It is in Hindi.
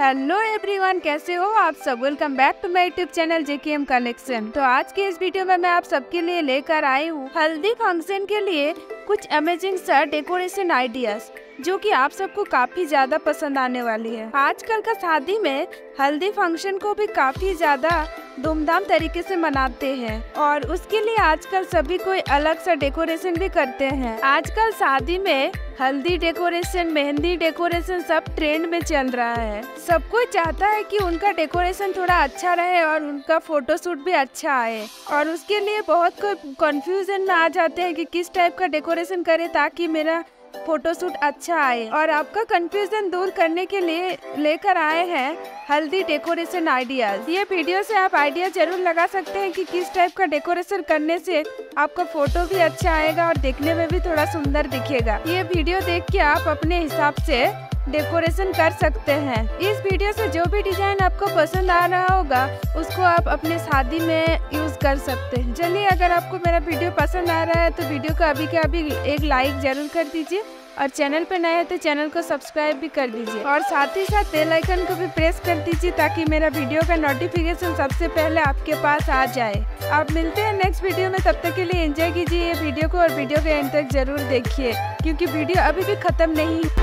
हेलो एवरीवन, कैसे हो आप सब। Welcome back to my YouTube channel JKM collection. तो आज के इस वीडियो में मैं आप सबके लिए लेकर आई हूँ हल्दी फंक्शन के लिए कुछ अमेजिंग सा डेकोरेशन आइडियाज, जो कि आप सबको काफी ज्यादा पसंद आने वाली है। आजकल का शादी में हल्दी फंक्शन को भी काफी ज्यादा धूमधाम तरीके से मनाते हैं और उसके लिए आजकल सभी कोई अलग सा डेकोरेशन भी करते हैं। आजकल शादी में हल्दी डेकोरेशन, मेहंदी डेकोरेशन सब ट्रेंड में चल रहा है। सब कोई चाहता है कि उनका डेकोरेशन थोड़ा अच्छा रहे और उनका फोटोशूट भी अच्छा आए, और उसके लिए बहुत कोई कंफ्यूजन में आ जाते हैं कि किस टाइप का डेकोरेशन करे ताकि मेरा फोटोशूट अच्छा आए। और आपका कंफ्यूजन दूर करने के लिए लेकर आए हैं हल्दी डेकोरेशन आइडियाज। ये वीडियो से आप आइडिया जरूर लगा सकते हैं कि किस टाइप का डेकोरेशन करने से आपका फोटो भी अच्छा आएगा और देखने में भी थोड़ा सुंदर दिखेगा। ये वीडियो देख के आप अपने हिसाब से डेकोरेशन कर सकते हैं। इस वीडियो से जो भी डिजाइन आपको पसंद आ रहा होगा उसको आप अपने शादी में यूज कर सकते हैं। चलिए, अगर आपको मेरा वीडियो पसंद आ रहा है तो वीडियो को अभी के अभी एक लाइक जरूर कर दीजिए और चैनल पर नए हैं तो चैनल को सब्सक्राइब भी कर दीजिए और साथ ही साथ बेल आइकन को भी प्रेस कर दीजिए ताकि मेरा वीडियो का नोटिफिकेशन सबसे पहले आपके पास आ जाए। आप मिलते हैं नेक्स्ट वीडियो में, तब तक के लिए एंजॉय कीजिए ये वीडियो को और वीडियो के एंड तक जरूर देखिए क्योंकि वीडियो अभी भी खत्म नहीं।